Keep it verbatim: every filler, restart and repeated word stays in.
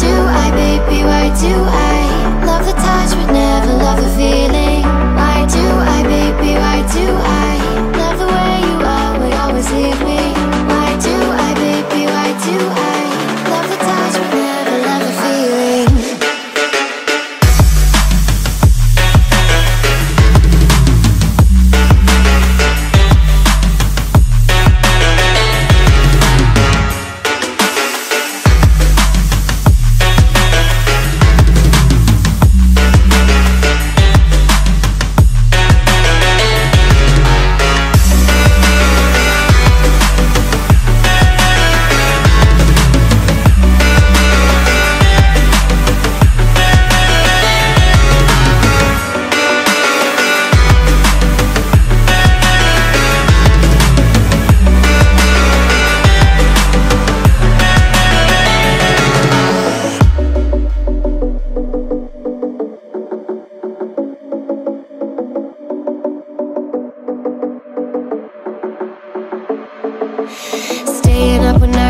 do I, baby, why do I love the touch but never love the feeling? Why do I, baby, why do I love the way you are but always leave me? Why do I, baby, why do I love the touch but never love the feeling? Staying up when I